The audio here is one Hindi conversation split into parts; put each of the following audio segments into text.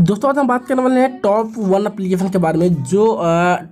दोस्तों आज हम बात करने वाले हैं टॉप 1 एप्लीकेशन के बारे में जो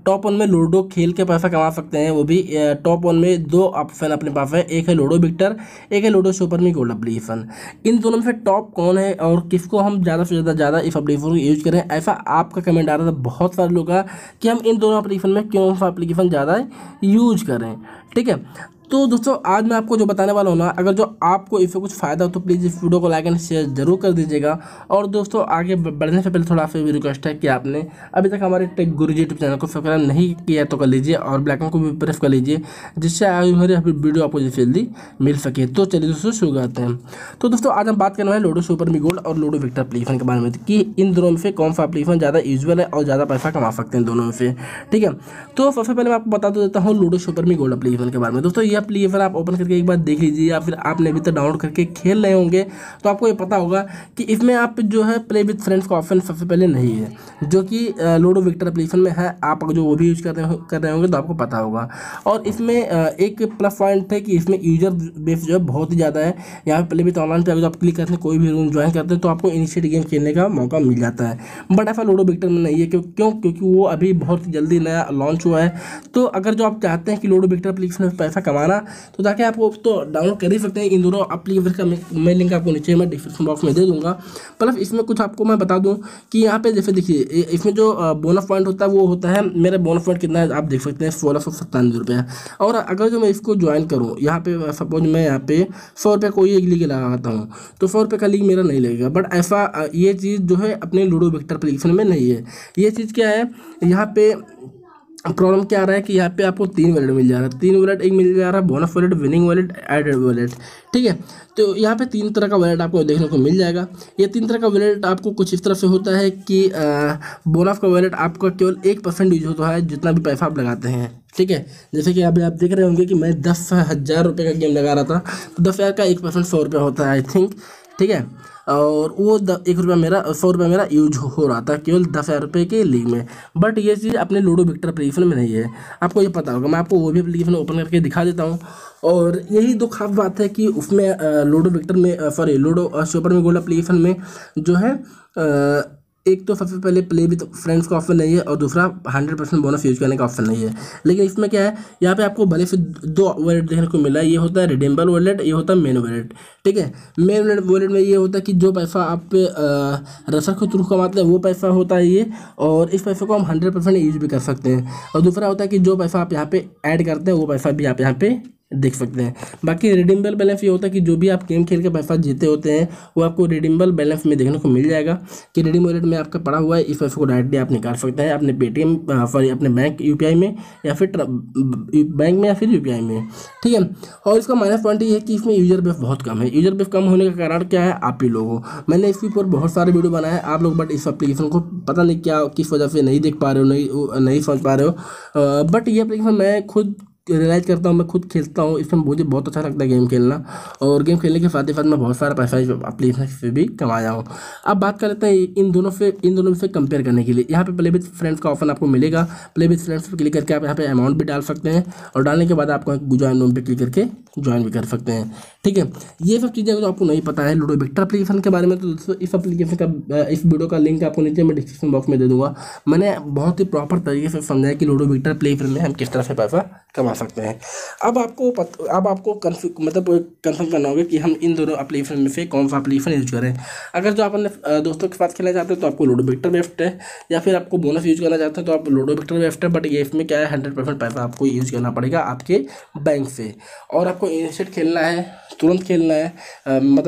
टॉप 1 में लूडो खेल के पैसा कमा सकते हैं। वो भी टॉप 1 में दो ऑप्शन अपने पास है, एक है लूडो विक्टर, एक है लूडो सुप्रीम गोल्ड एप्लीकेशन। इन दोनों में से टॉप कौन है और किसको हम ज़्यादा से ज़्यादा इस एप्लीकेशन को यूज़ करें, ऐसा आपका कमेंट आ रहा था बहुत सारे लोग का कि हम इन दोनों एप्लीकेशन में कौन सा एप्लीकेशन ज़्यादा यूज़ करें। ठीक है, तो दोस्तों आज मैं आपको जो बताने वाला हूँ ना, अगर जो आपको इससे कुछ फ़ायदा हो तो प्लीज़ इस वीडियो को लाइक एंड शेयर जरूर कर दीजिएगा। और दोस्तों आगे बढ़ने से पहले थोड़ा आपसे भी रिक्वेस्ट है कि आपने अभी तक हमारे टेक गुरु यूट्यूब चैनल को सब्सक्राइब नहीं किया तो कर लीजिए और बेल आइकन को भी प्रेस कर लीजिए, जिससे हमारे वीडियो आपको जल्दी मिल सके। तो चलिए दोस्तों शुरू करते हैं। तो दोस्तों आज हम बात करने वाले लूडो सुप्रीम गोल्ड और लूडो विक्टर एप्लीकेशन के बारे में कि इन दोनों में से कौन सा एप्लीकेशन ज़्यादा यूजुअल है और ज़्यादा पैसा कमा सकते हैं दोनों में से। ठीक है, तो सबसे पहले मैं आपको बता देता हूँ लूडो सुप्रीम गोल्ड एप्लीकेशन के बारे में। दोस्तों एप्लीकेशन आप ओपन करके एक बार देख लीजिए, या फिर आपने अभी तक डाउनलोड करके खेल रहे होंगे तो आपको ये पता होगा कि इसमें आप जो है प्ले विद फ्रेंड्स का ऑप्शन सबसे पहले नहीं है, जो कि लूडो विक्टर एप्लीकेशन में है। आप जो वो भी यूज कर रहे होंगे तो आपको पता होगा। और इसमें एक प्लस पॉइंट है कि इसमें यूजर बेस जो है बहुत ही ज़्यादा है। यहाँ पर प्ले विद ऑनलाइन पर अगर आप क्लिक करते हैं, कोई भी रूम ज्वाइन करते हैं तो आपको इनिशिएट गेम खेलने का मौका मिल जाता है। बट ऐसा लूडो विक्टर में नहीं है, क्योंकि वो अभी बहुत जल्दी नया लॉन्च हुआ है। तो अगर जो आप चाहते हैं कि लूडो विक्टर एप्लीकेशन में पैसा कमाना, तो ताकि आप वो तो डाउनलोड कर ही सकते हैं। इन दोनों एप्लीकेशन का मैं लिंक आपको नीचे मैं डिस्क्रिप्शन बॉक्स में दे दूंगा। प्लस इसमें कुछ आपको मैं बता दूं कि यहाँ पे जैसे देखिए इसमें जो बोनस पॉइंट होता है वो होता है, मेरा बोनस पॉइंट कितना है आप देख सकते हैं, 1697 रुपये। और अगर जो मैं इसको ज्वाइन करूँ, यहाँ पे सपोज मैं यहाँ पे 100 रुपये कोई एक लीग लगाता हूँ तो 100 रुपये का लीग मेरा नहीं लगेगा। बट ऐसा ये चीज़ जो है अपने लूडो विक्टर एप्लीकेशन में नहीं है। ये चीज़ क्या है, यहाँ पे प्रॉब्लम क्या आ रहा है कि यहाँ पे आपको 3 वॉलेट मिल जा रहा है। 3 वॉलेट एक मिल जा रहा है, bonus wallet, winning wallet, added wallet. ठीक है, तो यहाँ पे 3 तरह का वॉलेट आपको देखने को मिल जाएगा। ये 3 तरह का वॉलेट आपको कुछ इस तरह से होता है कि बोनस का वॉलेट आपका केवल 1% यूज होता है जितना भी पैसा आप लगाते हैं। ठीक है, जैसे कि अभी आप देख रहे होंगे कि मैं 10,000 रुपये का गेम लगा रहा था, तो 10,000 का 1% 100 रुपये होता है आई थिंक। ठीक है, और वो 1 रुपया मेरा 100 रुपया मेरा यूज हो रहा था केवल 10,000 रुपये के लीग में। बट ये चीज़ अपने लूडो विक्टर एप्लीकेशन में नहीं है, आपको ये पता होगा। मैं आपको वो भी एप्लीकेशन ओपन करके दिखा देता हूँ। और यही दो खास बात है कि उसमें लूडो विक्टर में sorry Ludo Supreme Gold application में जो है एक तो सबसे पहले प्ले विद फ्रेंड्स का ऑप्शन नहीं है, और दूसरा 100% बोनस यूज करने का ऑप्शन नहीं है। लेकिन इसमें क्या है, यहाँ पे आपको भले से 2 वॉलेट देखने को मिला है। ये होता है रिडेम्बल वॉलेट, ये होता है मेन वॉलेट। ठीक है, मेन वॉलेट में ये होता है कि जो पैसा आप रसद के थ्रू कमाते हैं वो पैसा होता है ये, और इस पैसे को हम 100% यूज भी कर सकते हैं। और दूसरा होता है कि जो पैसा आप यहाँ पर ऐड करते हैं वो पैसा भी आप यहाँ पर देख सकते हैं। बाकी रिडीमेबल बैलेंस ये होता है कि जो भी आप गेम खेल के पैसा जीते होते हैं वो आपको रिडीमेबल बैलेंस में देखने को मिल जाएगा कि रिडीम वॉलेट में आपका पड़ा हुआ है। इस पैसे को डायरेक्टली आप निकाल सकते हैं अपने पेटीएम सॉरी अपने बैंक यूपीआई में, या फिर बैंक में, या फिर यूपीआई में। ठीक है, और इसका माइनस पॉइंट ये है कि इसमें यूजर बेस बहुत कम है। यूजर बेस कम होने का कारण क्या है, आप ही लोगों मैंने इसके ऊपर बहुत सारे वीडियो बनाए हैं आप लोग, बट इस एप्लीकेशन को पता नहीं क्या किस वजह से नहीं देख पा रहे हो, नहीं समझ पा रहे हो। बट ये एप्लीकेशन मैं खुद रियलाइज़ करता हूँ, मैं खुद खेलता हूँ, इसमें मुझे बहुत अच्छा लगता है गेम खेलना। और गेम खेलने के साथ ही साथ मैं बहुत सारा पैसा एप्लीकेशन से भी कमाया हूँ। अब बात कर लेते हैं इन दोनों से कंपेयर करने के लिए। यहाँ पे प्ले विद फ्रेंड्स का ऑप्शन आपको मिलेगा। प्ले विद फ्रेंड्स पर क्लिक करके आप यहाँ पे अमाउंट भी डाल सकते हैं, और डालने के बाद आपको ज्वाइन रूम पर क्लिक करके ज्वाइन भी कर सकते हैं। ठीक है, ये सब चीज़ें जो आपको नहीं पता है लूडो विक्टर एप्लीकेशन के बारे में, तो दोस्तों इस एप्लीकेशन का इस वीडियो का लिंक आपको नीचे मैं डिस्क्रिप्शन बॉक्स में दे दूँगा। मैंने बहुत ही प्रॉपर तरीके से समझाया कि लूडो विक्टर एप्लीकेशन में हम किस तरह से पैसा कमा सकते हैं। अब आपको कंफर्म करना होगा कि हम इन दोनों एप्लीकेशन में से कौन सा एप्लीकेशन यूज करें। अगर जो आप अपने दोस्तों के साथ खेलना चाहते हैं तो आपको लूडो विक्टर बेस्ट है, या फिर आपको बोनस यूज करना चाहते हैं तो आप लूडो विक्टर बेस्ट है। बट ये इसमें क्या है, 100% पैसा आपको यूज करना पड़ेगा आपके बैंक से, और आपको इंस्टेंट खेलना है, तुरंत खेलना है,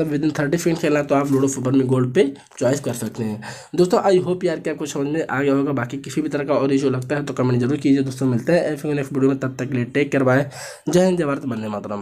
विदिन 30 सेकंड खेलना है, तो आप लूडो सुप्रीम गोल्ड पे चॉइस कर सकते हैं। दोस्तों आई होप यार कि आपको समझ में आ गया होगा। बाकी किसी भी तरह का और इशू लगता है तो कमेंट जरूर कीजिए। दोस्तों मिलते हैं नेक्स्ट वीडियो में, तब तक के लिए टेक करवाएं। जय हिंद, जय भारत, वंदे मातरम।